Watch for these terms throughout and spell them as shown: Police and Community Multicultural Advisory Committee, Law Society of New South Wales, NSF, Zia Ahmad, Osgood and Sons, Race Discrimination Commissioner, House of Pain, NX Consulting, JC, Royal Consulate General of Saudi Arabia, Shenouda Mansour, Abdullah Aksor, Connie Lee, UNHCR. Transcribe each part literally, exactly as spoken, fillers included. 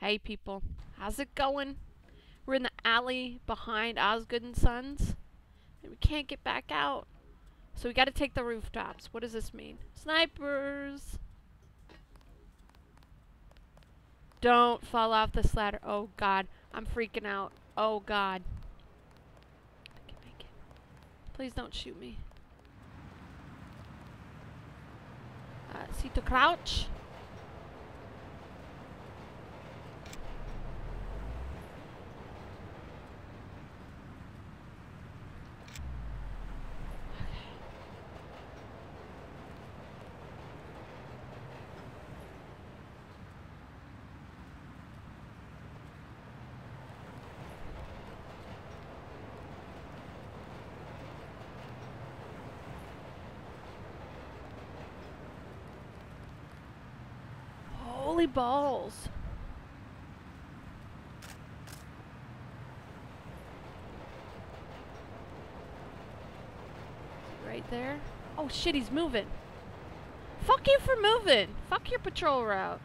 Hey people, how's it going? We're in the alley behind Osgood and Sons, and we can't get back out. So we gotta take the rooftops. What does this mean? Snipers! Don't fall off this ladder. Oh god, I'm freaking out. Oh god. I can make it. Please don't shoot me. Uh, see to crouch. Holy balls. Right there. Oh shit, he's moving. Fuck you for moving. Fuck your patrol route.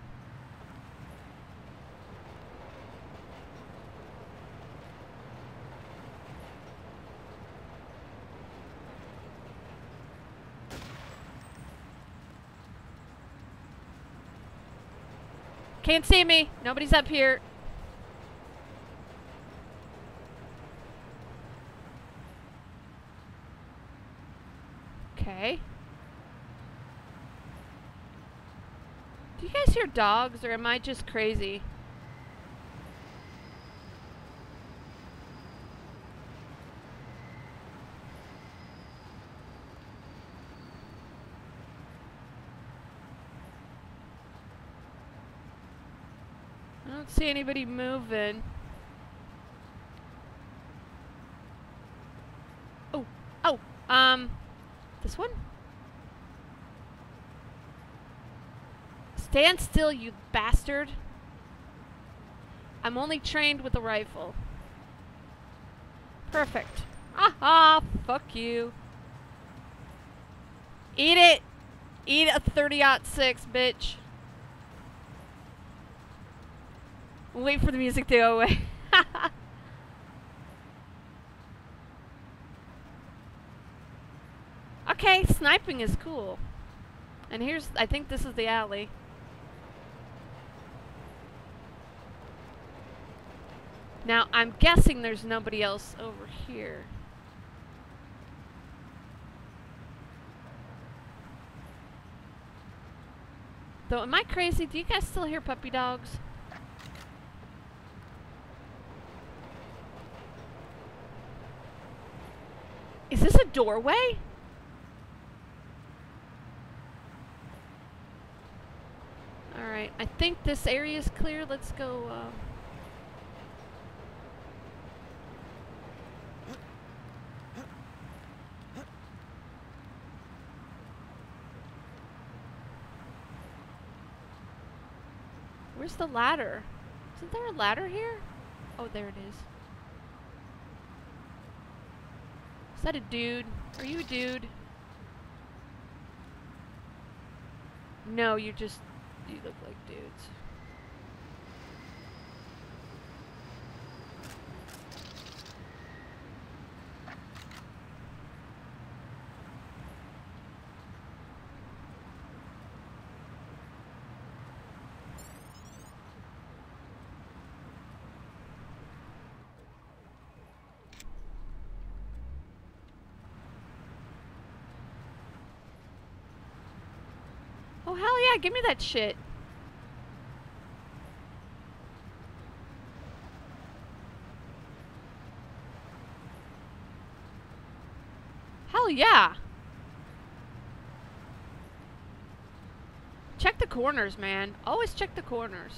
Can't see me. Nobody's up here. Okay. Do you guys hear dogs, or am I just crazy? I don't see anybody moving. Oh, oh, um, this one? Stand still, you bastard. I'm only trained with a rifle. Perfect. Aha, fuck you. Eat it. Eat a thirty aught six, bitch. Wait for the music to go away. Okay, sniping is cool. And here's, I think this is the alley. Now, I'm guessing there's nobody else over here. Though, am I crazy? Do you guys still hear puppy dogs? Is this a doorway? Alright, I think this area is clear. Let's go. Uh Where's the ladder? Isn't there a ladder here? Oh, there it is. Is that a dude? Are you a dude? No, you just, you look like dudes. Oh, hell yeah, give me that shit. Hell yeah. Check the corners, man. Always check the corners.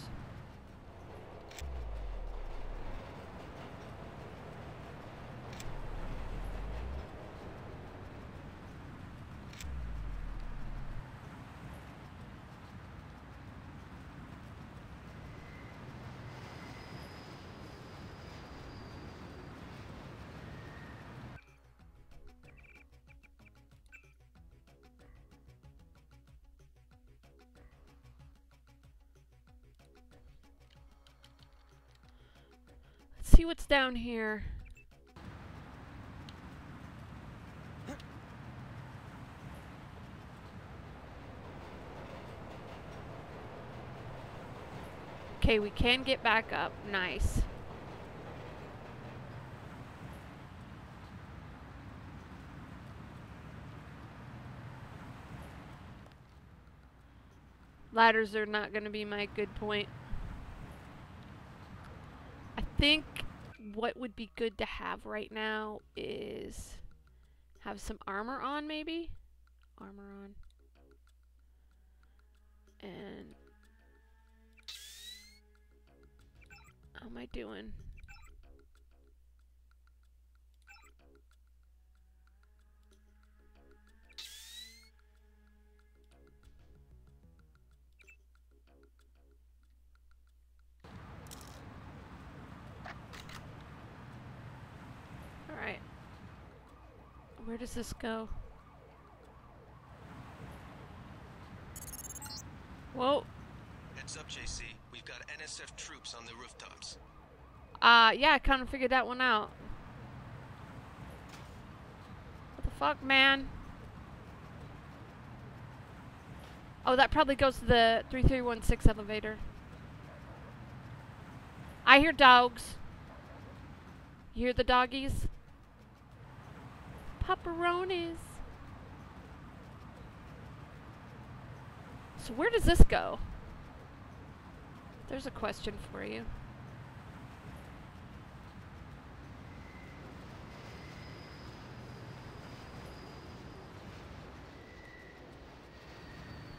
see what's down here. Okay, we can get back up. Nice. Ladders are not going to be my good point. I think what would be good to have right now is have some armor on, maybe? Armor on. And... how am I doing? All right. Where does this go? Whoa. Heads up, J C. We've got N S F troops on the rooftops. Uh, yeah, I kind of figured that one out. What the fuck, man? Oh, that probably goes to the three three one six elevator. I hear dogs. You hear the doggies? Pepperonis. So where does this go? There's a question for you.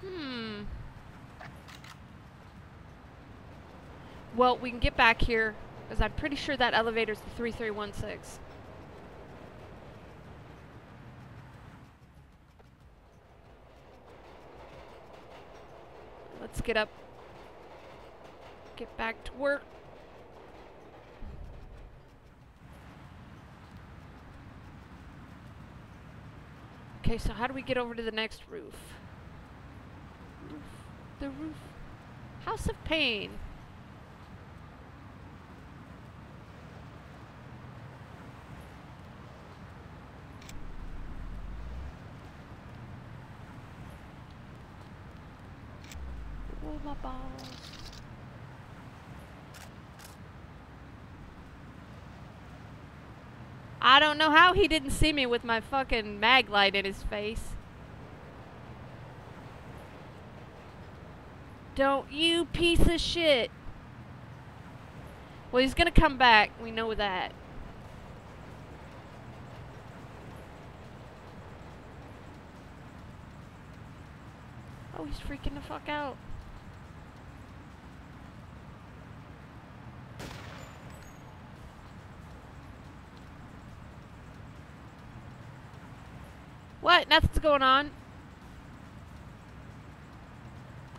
Hmm. Well, we can get back here, because I'm pretty sure that elevator's the three three one six. Let's get up. Get back to work. Okay, so how do we get over to the next roof? Roof. The roof. House of Pain. Oh, my balls. I don't know how he didn't see me with my fucking mag light in his face. Don't you piece of shit. Well, he's gonna come back. We know that. Oh, he's freaking the fuck out. What? Nothing's going on.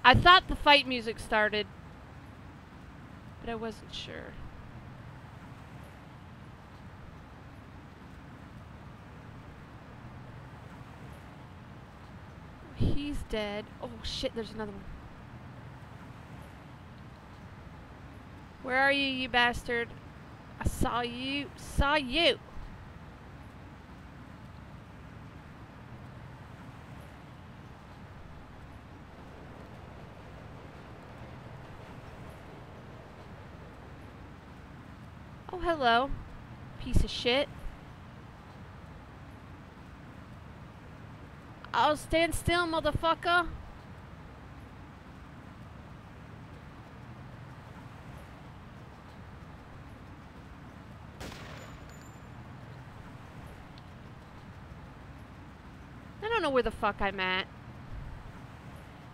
I thought the fight music started, but I wasn't sure. He's dead. Oh shit, there's another one. Where are you, you bastard? I saw you. Saw you. Oh, hello, piece of shit. I'll stand still, motherfucker. I don't know where the fuck I'm at.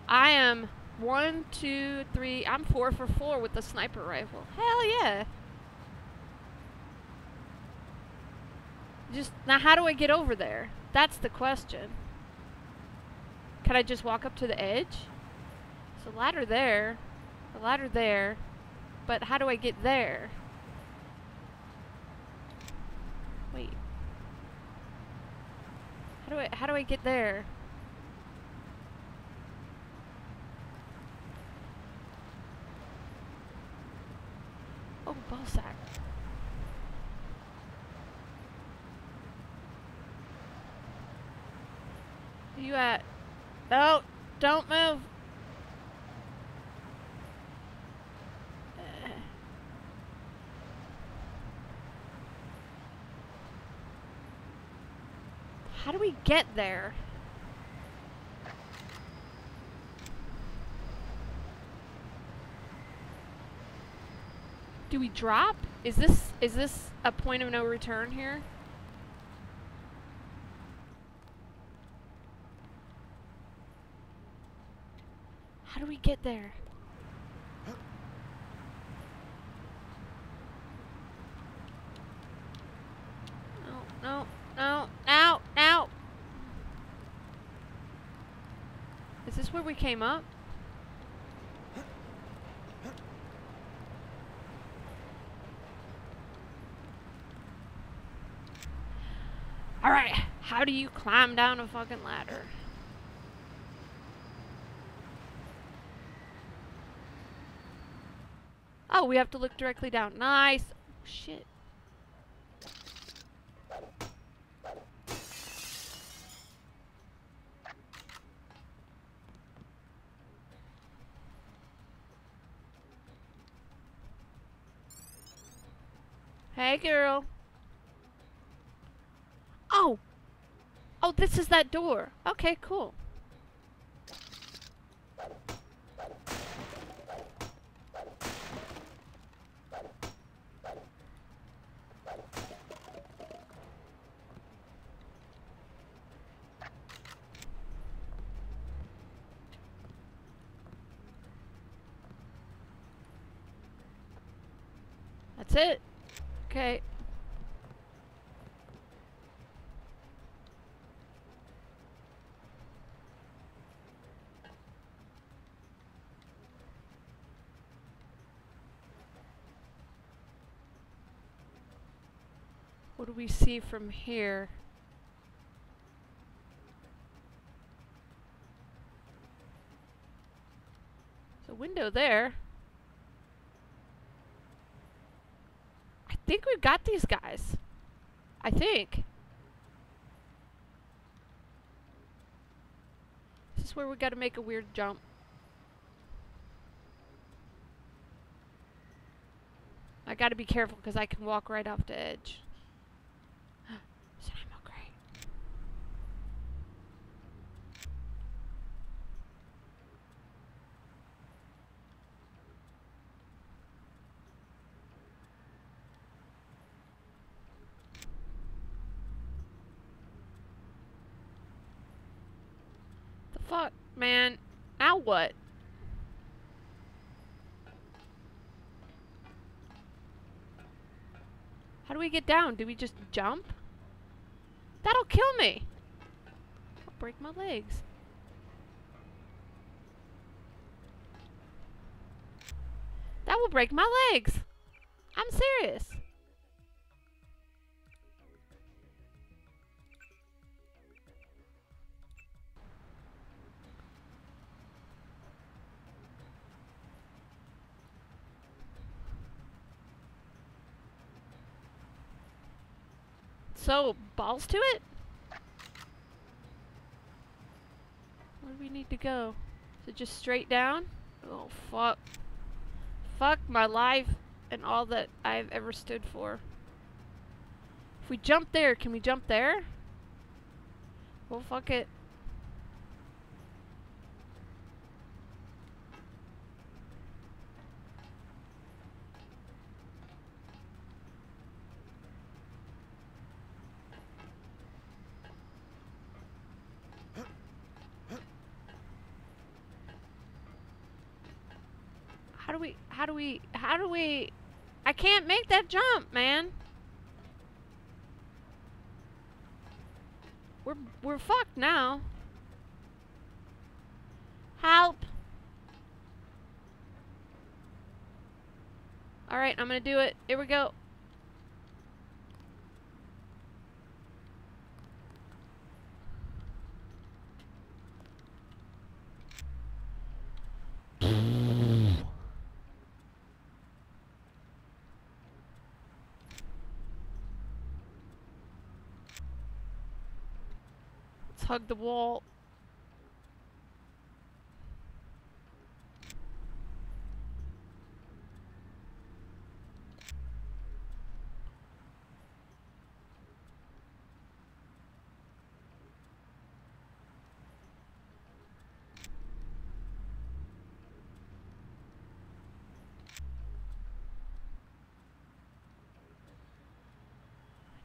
I am one, two, three, I'm four for four with the sniper rifle. Hell yeah. Just, now how do I get over there? That's the question. Can I just walk up to the edge? There's a ladder there. A ladder there. But how do I get there? Wait. How do I, how do I get there? Oh, ballsack. Where you at? No, don't move. How do we get there? Do we drop? Is this is this a point of no return here? How do we get there? No, no, no, now, now! Is this where we came up? Alright, how do you climb down a fucking ladder? Oh, we have to look directly down. Nice! Oh, shit. Hey, girl. Oh! Oh, this is that door. Okay, cool. That's it. Okay. What do we see from here? There's a window there. I think we've got these guys. I think. This is where we gotta make a weird jump. I gotta be careful because I can walk right off the edge. There's an ammo crate. Fuck, man. Now what? How do we get down? Do we just jump? That'll kill me. I'll break my legs. That will break my legs. I'm serious. So, balls to it? Where do we need to go? Is it just straight down? Oh, fuck. Fuck my life and all that I've ever stood for. If we jump there, can we jump there? Well, fuck it. How do we, how do we, how do we, I can't make that jump, man. We're, we're fucked now. Help. All right, I'm gonna do it. Here we go. Hug the wall.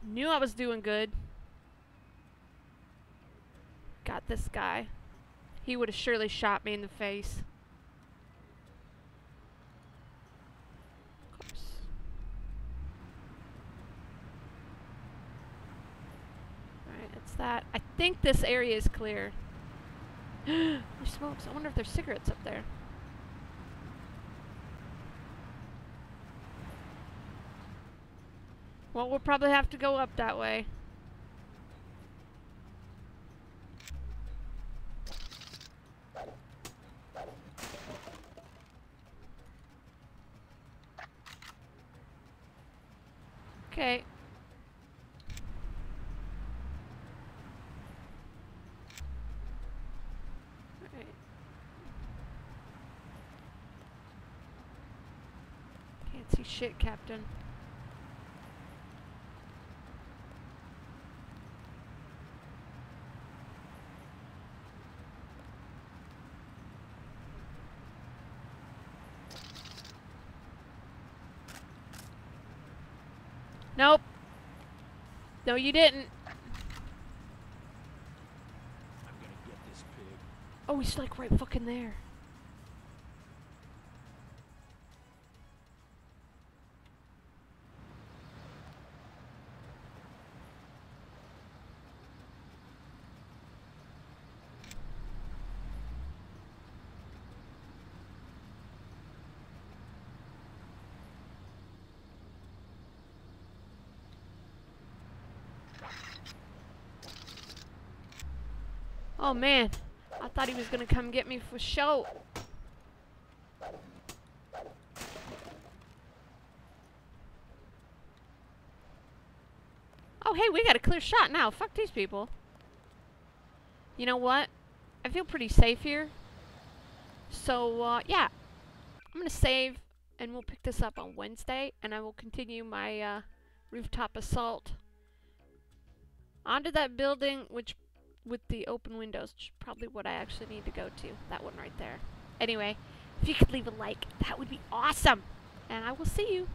Knew I was doing good. Got this guy. He would have surely shot me in the face. Of course. Alright, that's that. I think this area is clear. There's smokes. I wonder if there's cigarettes up there. Well, we'll probably have to go up that way. Okay. Alright. Can't see shit, Captain. Nope. No, you didn't. I'm gonna get this pig. Oh, he's like right fucking there. Oh man, I thought he was gonna come get me for show. Oh hey, we got a clear shot now. Fuck these people. You know what? I feel pretty safe here. So uh, yeah, I'm gonna save and we'll pick this up on Wednesday and I will continue my uh, rooftop assault onto that building, which with the open windows, which is probably what I actually need to go to. That one right there. Anyway, if you could leave a like, that would be awesome. And I will see you.